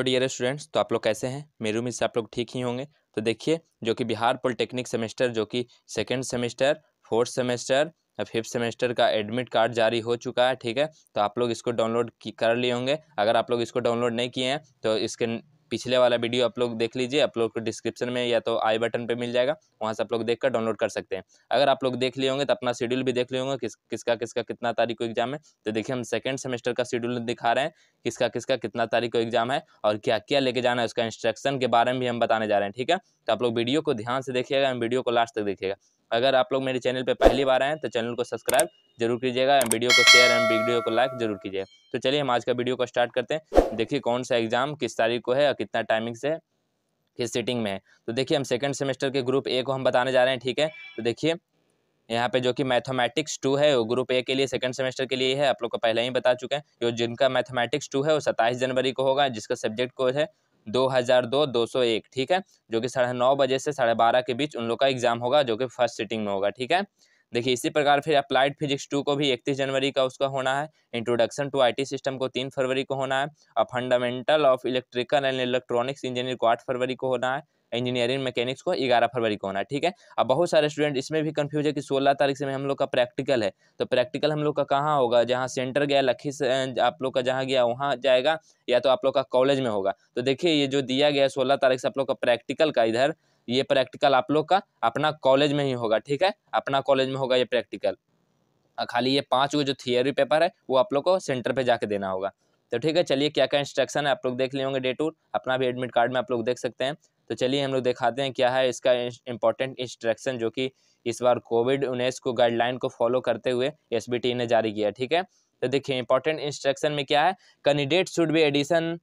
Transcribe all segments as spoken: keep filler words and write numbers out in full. Hello dear students, तो आप लोग कैसे हैं? मेरी उम्मीद से आप लोग ठीक ही होंगे। तो देखिए, जो कि बिहार पॉलिटेक्निक सेमेस्टर जो कि सेकेंड सेमेस्टर, फोर्थ सेमेस्टर और फिफ्थ सेमेस्टर का एडमिट कार्ड जारी हो चुका है। ठीक है, तो आप लोग इसको डाउनलोड कर लिए होंगे। अगर आप लोग इसको डाउनलोड नहीं किए हैं तो इसके पिछले वाला वीडियो आप लोग देख लीजिए। आप लोग को डिस्क्रिप्शन में या तो आई बटन पे मिल जाएगा, वहाँ से आप लोग देखकर डाउनलोड कर सकते हैं। अगर आप लोग देख लिए होंगे तो अपना शेड्यूल भी देख लिए होंगे किस किसका किसका कितना तारीख को एग्जाम है। तो देखिए, हम सेकंड सेमेस्टर का शेड्यूल दिखा रहे हैं किसका किसका कितना तारीख को एग्जाम है और क्या क्या लेके जाना है, उसका इंस्ट्रक्शन के बारे में भी हम बताने जा रहे हैं। ठीक है, तो आप लोग वीडियो को ध्यान से देखिएगा, वीडियो को लास्ट तक देखिएगा। अगर आप लोग मेरे चैनल पर पहली बार आए तो चैनल को सब्सक्राइब जरूर कीजिएगा, वीडियो को शेयर एंड वीडियो को लाइक जरूर कीजिएगा। तो चलिए हम आज का वीडियो को स्टार्ट करते हैं। देखिए कौन सा एग्जाम किस तारीख को है और कितना टाइमिंग से है, किस सीटिंग में है। तो देखिए, हम सेकंड सेमेस्टर के ग्रुप ए को हम बताने जा रहे हैं। ठीक है, तो देखिए यहाँ पे जो कि मैथमटिक्स टू है वो ग्रुप ए के लिए सेकंड सेमेस्टर के लिए है। आप लोग को पहले ही बता चुके हैं जो जिनका मैथमटिक्स टू है वो सत्ताईस जनवरी को होगा, जिसका सब्जेक्ट कोड है दो हज़ार दो दो सौ एक। ठीक है, जो कि साढ़े नौ बजे से साढ़े बारह के बीच उन लोग का एग्जाम होगा, जो कि फर्स्ट सीटिंग में होगा। ठीक है, देखिए इसी प्रकार फिर अप्लाइड फिजिक्स टू को भी इकतीस जनवरी का उसका होना है। इंट्रोडक्शन टू आईटी सिस्टम को तीन फरवरी को होना है और fundamental of electrical and electronics engineering को आठ फरवरी को होना है। इंजीनियरिंग मैकेनिक्स को ग्यारह फरवरी को होना है। ठीक है, अब बहुत सारे स्टूडेंट इसमें भी कंफ्यूज है कि सोलह तारीख से हम लोग का प्रैक्टिकल है, तो प्रैक्टिकल हम लोग का कहाँ होगा? जहाँ सेंटर गया लखी से आप लोग का जहाँ गया वहाँ जाएगा, या तो आप लोग का कॉलेज में होगा। तो देखिए, ये जो दिया गया है सोलह तारीख से आप लोग का प्रैक्टिकल का, इधर ये प्रैक्टिकल आप लोग का अपना कॉलेज में ही होगा। ठीक है, अपना कॉलेज में होगा ये प्रैक्टिकल। खाली ये पाँच वो जो थियोरी पेपर है वो आप लोग को सेंटर पे जाके देना होगा। तो ठीक है, चलिए क्या क्या इंस्ट्रक्शन है आप लोग देख लिए होंगे, डे टूर अपना भी एडमिट कार्ड में आप लोग देख सकते हैं। तो चलिए हम लोग दिखाते हैं क्या है इसका इम्पोर्टेंट इंस्ट्रक्शन, जो कि इस बार कोविड उन्नीस को गाइडलाइन को फॉलो करते हुए एस बी टी ई ने जारी किया। ठीक है, तो देखिए इंपॉर्टेंट इंस्ट्रक्शन में क्या है, candidate should be addition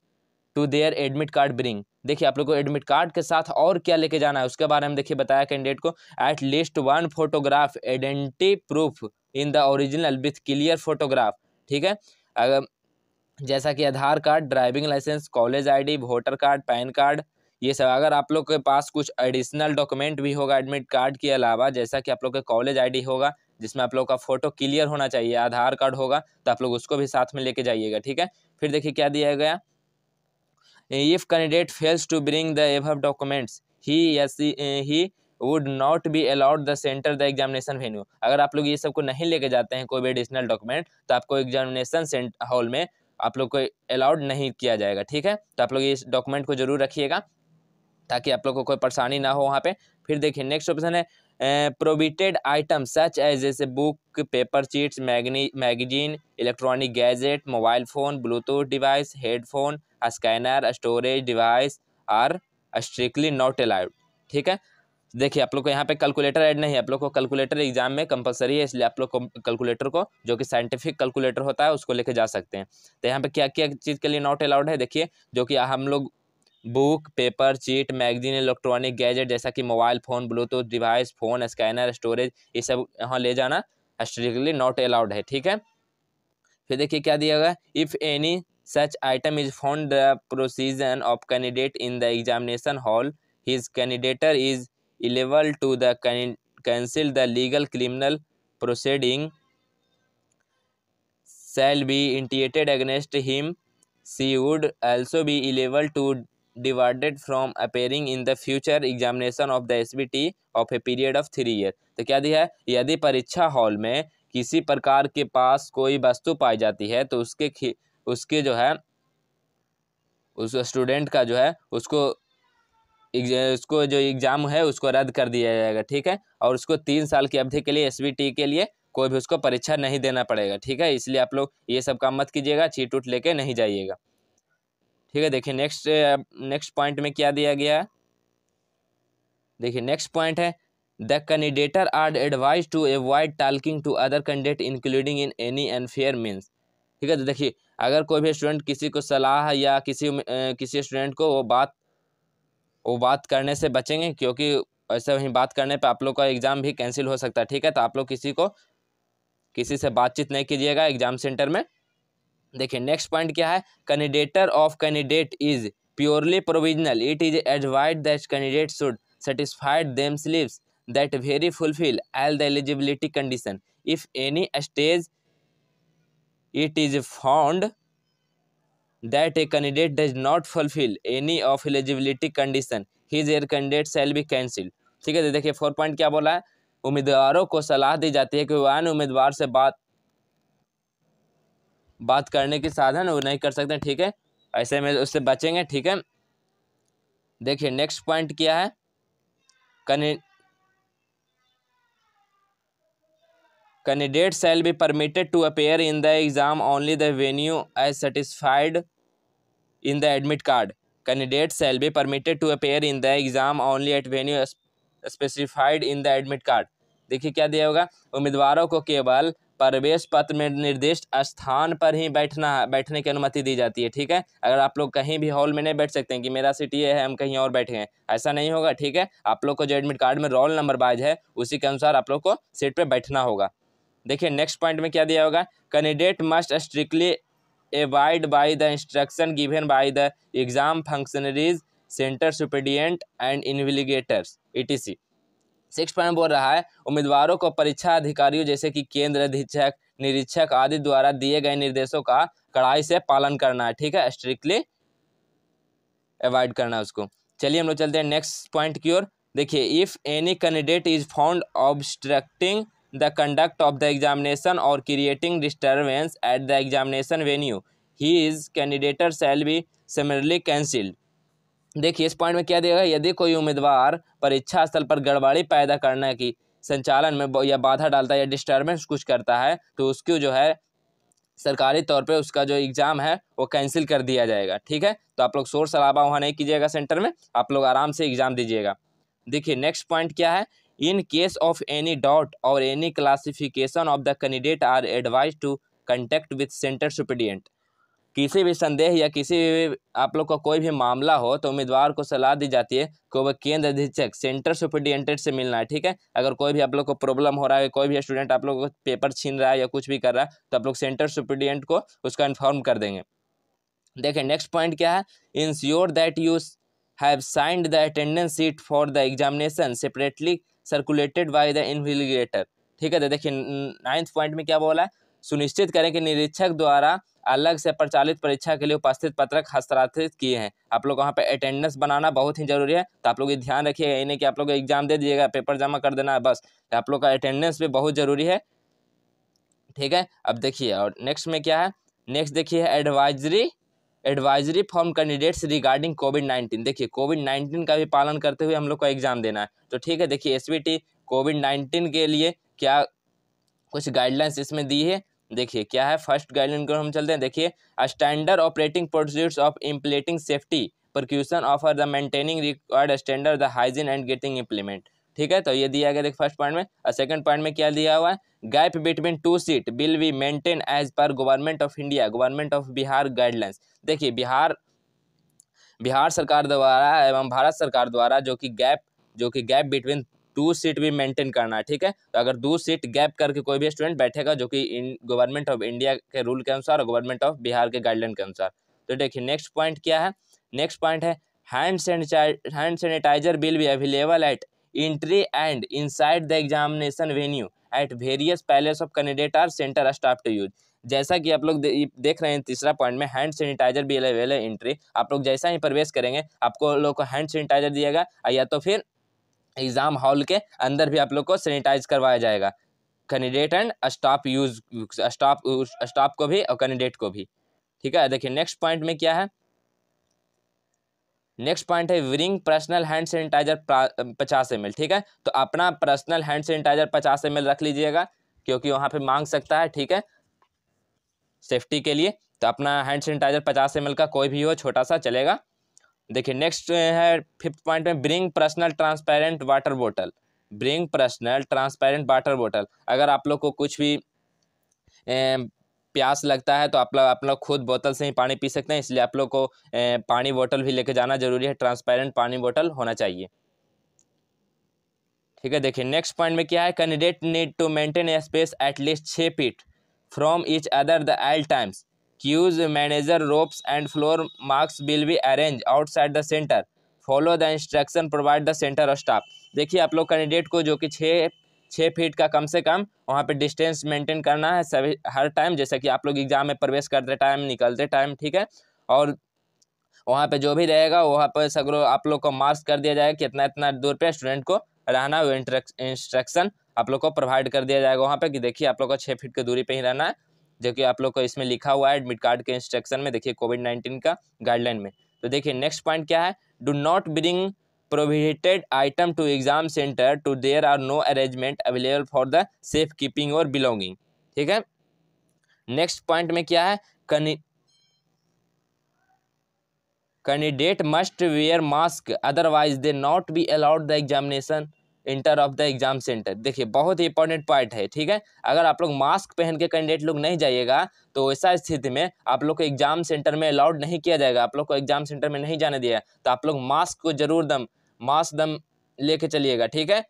to their admit card bring. देखिए आप लोग को एडमिट कार्ड के साथ और क्या लेके जाना है उसके बारे में देखिए बताया कैंडिडेट को। At least one photograph identity proof in the original with clear photograph. ठीक है, अगर जैसा कि Aadhaar card, driving licence, college ID, voter card, PAN card, ये सब। अगर आप लोग के पास कुछ एडिशनल डॉक्यूमेंट भी होगा एडमिट कार्ड के अलावा, जैसा कि आप लोग के कॉलेज आईडी होगा जिसमें आप लोग का फोटो क्लियर होना चाहिए, आधार कार्ड होगा, तो आप लोग उसको भी साथ में लेके जाइएगा। ठीक है, फिर देखिए क्या दिया गया, if candidate fails to bring the above documents he या she he would not be allowed the centre the examination venue. अगर आप लोग ये सबको नहीं लेके जाते हैं कोई भी एडिशनल डॉक्यूमेंट, तो आपको एग्जामिनेशन हॉल में आप लोग को अलाउड नहीं किया जाएगा। ठीक है, तो आप लोग इस डॉक्यूमेंट को जरूर रखिएगा ताकि आप लोग को कोई परेशानी ना हो वहाँ पे। फिर देखिए नेक्स्ट ऑप्शन है प्रोबिटेड आइटम सच एज जैसे बुक, पेपर चीट्स, मैगनी magazine, electronic gadget, mobile phone, Bluetooth device, headphone, scanner, storage device are strictly not allowed. ठीक है, देखिए आप लोग को यहाँ पे कैलकुलेटर ऐड नहीं है। आप लोग को कैलकुलेटर एग्जाम में कंपलसरी है, इसलिए आप लोग कैलकुलेटर को, जो कि साइंटिफिक कैलकुलेटर होता है, उसको लेके जा सकते हैं। तो यहाँ पे क्या क्या चीज़ के लिए नॉट अलाउड है, देखिए जो कि हम लोग book, paper cheat, magazine, electronic gadget जैसा कि mobile phone, Bluetooth device, phone, scanner, storage, ये सब यहाँ ले जाना स्ट्रिक्टली नॉट अलाउड है। ठीक है, फिर देखिए क्या दिया गया, if any such item is found the precision of candidate in the examination hall his candidature is liable to the cancel the legal criminal proceeding shall be initiated against him she would also be liable to divided from appearing in the future examination of the S B T of a period of three year. तो क्या दिया है, यदि परीक्षा hall में किसी प्रकार के पास कोई वस्तु पाई जाती है तो उसके उसके जो है उस स्टूडेंट का जो है उसको उसको जो एग्ज़ाम है उसको रद्द कर दिया जाएगा। ठीक है, और उसको तीन साल की अवधि के लिए एस बी टी के लिए कोई भी उसको परीक्षा नहीं देना पड़ेगा। ठीक है, इसलिए आप लोग ये सब काम मत कीजिएगा, चीट उट लेके नहीं जाइएगा। ठीक है, देखिए नेक्स्ट नेक्स्ट पॉइंट में क्या दिया गया, देखिए नेक्स्ट पॉइंट है the candidature are advise to avoid talking to other candidate including in any unfair means. ठीक है, तो देखिए अगर कोई भी स्टूडेंट किसी को सलाह या किसी किसी स्टूडेंट को वो बात वो बात करने से बचेंगे, क्योंकि ऐसे वहीं बात करने पे आप लोग का एग्ज़ाम भी कैंसिल हो सकता है। ठीक है, तो आप लोग किसी को किसी से बातचीत नहीं कीजिएगा एग्ज़ाम सेंटर में। देखिए नेक्स्ट पॉइंट क्या है, candidature of candidate is purely provisional, it is advise that candidate should satisfied themselves that very fulfil all the eligibility condition if any stage it is found that a candidate does not fulfill any of eligibility condition, his air candidate shall be cancelled। ठीक है, देखिए four point क्या बोला है, उम्मीदवारों को सलाह दी जाती है कि वह अन्य उम्मीदवार से बात बात करने की साधन वो नहीं कर सकते। ठीक है, ऐसे में उससे बचेंगे। ठीक है, देखिए नेक्स्ट पॉइंट क्या है, candidate shall be permitted to appear in the exam only the venue as satisfied in the admit card. Candidate shall be permitted to appear in the exam only at venue specified in the admit card. देखिए क्या दिया होगा, उम्मीदवारों को केवल प्रवेश पत्र में निर्दिष्ट स्थान पर ही बैठना बैठने की अनुमति दी जाती है। ठीक है, अगर आप लोग कहीं भी हॉल में नहीं बैठ सकते हैं कि मेरा सीट ये है हम कहीं और बैठे हैं, ऐसा नहीं होगा। ठीक है, आप लोग को जो एडमिट कार्ड में रोल नंबर वाइज है उसी के अनुसार आप लोग को सीट पे बैठना होगा। देखिए नेक्स्ट पॉइंट में क्या दिया होगा, candidate must strictly abide by the instruction given by the exam functionaries centre superintendent and investigators E T C. Six point बोल रहा है, उम्मीदवारों को परीक्षा अधिकारियों जैसे कि केंद्र अधीक्षक निरीक्षक आदि द्वारा दिए गए निर्देशों का कड़ाई से पालन करना है। ठीक है, स्ट्रिक्टली अवॉइड करना उसको। चलिए हम लोग चलते हैं नेक्स्ट पॉइंट की ओर। देखिए, if any candidate is found obstructing the conduct of the examination और creating disturbance at the examination venue he is candidature shall be summarily cancelled. देखिए इस पॉइंट में क्या दिया गया, यदि कोई उम्मीदवार परीक्षा स्थल पर गड़बड़ी पैदा करने की संचालन में या बाधा डालता है या डिस्टर्बेंस कुछ करता है तो उसकी जो है सरकारी तौर पे उसका जो एग्ज़ाम है वो कैंसिल कर दिया जाएगा। ठीक है, तो आप लोग शोर शराबा वहाँ नहीं कीजिएगा, सेंटर में आप लोग आराम से एग्ज़ाम दीजिएगा। देखिए नेक्स्ट पॉइंट क्या है, in case of any doubt और any classification of the candidate are advise to contact with centre superintendent. किसी भी संदेह या किसी भी आप लोग का को कोई भी मामला हो तो उम्मीदवार को सलाह दी जाती है कि वह केंद्र अधीक्षक सेंटर सुपरिटेंडेंट से मिलना है। ठीक है, अगर कोई भी आप लोग को प्रॉब्लम हो रहा है, कोई भी स्टूडेंट आप लोग को पेपर छीन रहा है या कुछ भी कर रहा है तो आप लोग सेंटर सुपरिटेंडेंट को उसका इन्फॉर्म कर देंगे। देखें नेक्स्ट पॉइंट क्या है, ensure that you have signed the attendance sheet for the examination separately circulated by the investigator. ठीक है, तो देखिए नाइन्थ पॉइंट में क्या बोला है, सुनिश्चित करें कि निरीक्षक द्वारा अलग से प्रचालित परीक्षा के लिए उपस्थित पत्रक हस्तांतरित किए हैं। आप लोग वहाँ पे अटेंडेंस बनाना बहुत ही जरूरी है, तो आप लोग ये ध्यान रखिएगा, यानी कि आप लोग एग्जाम दे दीजिएगा पेपर जमा कर देना है बस, तो आप लोग का अटेंडेंस भी बहुत ज़रूरी है। ठीक है, अब देखिए और नेक्स्ट में क्या है, नेक्स्ट देखिए advisory advisory form candidates regarding COVID nineteen. देखिए कोविड नाइन्टीन का भी पालन करते हुए हम लोग को एग्जाम देना है, तो ठीक है, देखिए S B T COVID nineteen के लिए क्या कुछ गाइडलाइंस इसमें दी है। देखिए क्या है, फर्स्ट गाइडलाइन को हम चलते हैं। देखिए, standard operating procedures of implementing safety precaution offer the maintaining required standard the hygiene and getting implement. ठीक है, तो ये दिया गया, देखिए फर्स्ट पॉइंट में। और सेकंड पॉइंट में क्या दिया हुआ है, gap between two seat will be maintain as per government of India government of Bihar guidelines. देखिए बिहार बिहार सरकार द्वारा एवं भारत सरकार द्वारा जो कि गैप जो कि गैप बिटवीन टू सीट भी मेंटेन करना है। ठीक है, तो अगर दो सीट गैप करके कोई भी स्टूडेंट बैठेगा जो कि गवर्नमेंट ऑफ इंडिया के रूल के अनुसार और गवर्नमेंट ऑफ बिहार के गाइडलाइन के अनुसार। तो देखिए नेक्स्ट पॉइंट क्या है, नेक्स्ट पॉइंट है hand hand sanitiser will be available at entry and inside the examination venue at various places of candidate or centre staff to use. जैसा कि आप लोग दे, देख रहे हैं तीसरा पॉइंट में, हैंड सैनिटाइजर भी अवेलेबल है एंट्री। आप लोग जैसा ही प्रवेश करेंगे आपको लोग को हैंड सैनिटाइजर दिएगा, या तो फिर एग्ज़ाम हॉल के अंदर भी आप लोग को सैनिटाइज करवाया जाएगा, candidate and staff use staff staff को भी और कैंडिडेट को भी। ठीक है, देखिए नेक्स्ट पॉइंट में क्या है, नेक्स्ट पॉइंट है ब्रिंग पर्सनल हैंड सैनिटाइजर पचास एम एल। ठीक है, तो अपना पर्सनल हैंड सैनिटाइजर पचास एम एल रख लीजिएगा क्योंकि वहाँ पे मांग सकता है। ठीक है, सेफ्टी के लिए तो अपना हैंड सैनिटाइजर पचास एम एल का कोई भी हो, छोटा सा चलेगा। देखिए नेक्स्ट है फिफ्थ पॉइंट में, ब्रिंग पर्सनल ट्रांसपेरेंट वाटर बोतल ब्रिंग पर्सनल ट्रांसपेरेंट वाटर बोतल। अगर आप लोग को कुछ भी ए, प्यास लगता है तो आप लोग आप लोग खुद बोतल से ही पानी पी सकते हैं, इसलिए आप लोग को ए, पानी बोतल भी लेके जाना जरूरी है, ट्रांसपेरेंट पानी बोतल होना चाहिए। ठीक है, देखिए नेक्स्ट पॉइंट में क्या है, candidate need to maintain a space at least छः feet from each other the all times queues manager ropes and floor marks will be arrange outside the centre follow the instruction provide the centre और staff. देखिए आप लोग candidate को जो कि छः छः फीट का कम से कम वहाँ पे डिस्टेंस मेंटेन करना है सभी हर टाइम, जैसे कि आप लोग एग्जाम में प्रवेश करते टाइम निकलते टाइम। ठीक है, और वहाँ पे जो भी रहेगा वहाँ पर सगरो आप लोग को मार्क्स कर दिया जाएगा कि इतना इतना दूर पे स्टूडेंट को रहना, वो इंस्ट्रक्शन आप लोग को प्रोवाइड कर दिया जाएगा वहाँ पे कि देखिए आप लोग को छः फीट की दूरी पे ही रहना है, जो कि आप लोग को इसमें लिखा हुआ है एडमिट कार्ड के इंस्ट्रक्शन में, देखिए कोविड नाइन्टीन का गाइडलाइन में। तो देखिए नेक्स्ट पॉइंट क्या है, do not bring prohibited item to exam centre to there are no arrangement available for the safe keeping और बिलोंगिंग। ठीक है, नेक्स्ट पॉइंट में क्या है, candidate must wear mask otherwise they not be allowed the examination enter of the exam centre. देखिए बहुत ही important point है, ठीक है, अगर आप लोग मास्क पहन के कैंडिडेट लोग नहीं जाइएगा तो ऐसा स्थिति में आप लोग को एग्जाम सेंटर में अलाउड नहीं किया जाएगा, आप लोग को एग्जाम सेंटर में नहीं जाने दिया, तो आप लोग मास्क को जरूर दम मास्क दम लेके चलिएगा। ठीक है,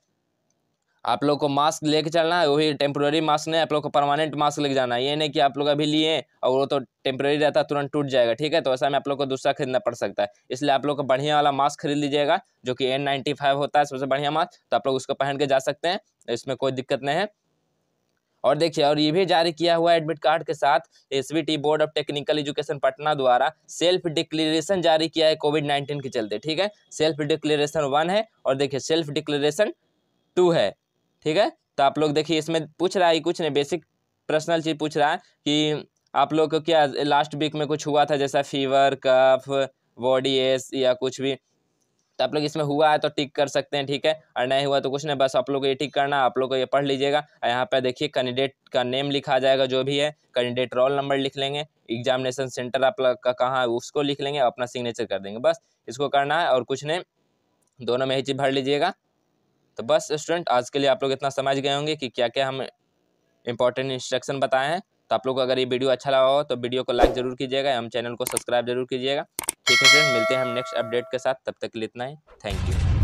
आप लोग को मास्क लेके चलना है, वही टेम्प्रोरी मास्क नहीं, आप लोग को परमानेंट मास्क लेके जाना है, ये नहीं कि आप लोग अभी लिए और वो तो टेम्प्रोरी रहता तुरंत टूट जाएगा। ठीक है, तो ऐसा में आप लोग को दूसरा खरीदना पड़ सकता है, इसलिए आप लोग को बढ़िया वाला मास्क खरीद लीजिएगा जो कि एन नाइन्टी फाइव होता है सबसे बढ़िया मास्क, तो आप लोग उसको पहन के जा सकते हैं, इसमें कोई दिक्कत नहीं है। और देखिए और ये भी जारी किया हुआ है एडमिट कार्ड के साथ, S B T E board of technical education Patna द्वारा सेल्फ डिक्लेरेशन जारी किया है कोविड नाइन्टीन के चलते। ठीक है, सेल्फ डिक्लेरेशन वन है और देखिए सेल्फ डिक्लेरेशन टू है। ठीक है, तो आप लोग देखिए इसमें पूछ रहा है कुछ नहीं, बेसिक पर्सनल चीज़ पूछ रहा है कि आप लोग को क्या लास्ट वीक में कुछ हुआ था, जैसा फीवर, कफ, बॉडी एस या कुछ भी, तो आप लोग इसमें हुआ है तो टिक कर सकते हैं। ठीक है, और नहीं हुआ तो कुछ नहीं, बस आप लोग को ये टिक करना, आप लोग को ये पढ़ लीजिएगा। यहाँ पर देखिए कैंडिडेट का नेम लिखा जाएगा, जो भी है कैंडिडेट रोल नंबर लिख लेंगे, एग्जामिनेशन सेंटर आप लोग का कहाँ है उसको लिख लेंगे, अपना सिग्नेचर कर देंगे, बस इसको करना है और कुछ नहीं, दोनों में ही चीज़ भर लीजिएगा। तो बस स्टूडेंट आज के लिए आप लोग इतना समझ गए होंगे कि क्या क्या हम इंपॉर्टेंट इंस्ट्रक्शन बताए हैं। तो आप लोग को अगर ये वीडियो अच्छा लगा हो तो वीडियो को लाइक जरूर कीजिएगा, हम चैनल को सब्सक्राइब जरूर कीजिएगा। ठीक है स्टूडेंट, मिलते हैं हम नेक्स्ट अपडेट के साथ, तब तक के लिए इतना ही, थैंक यू।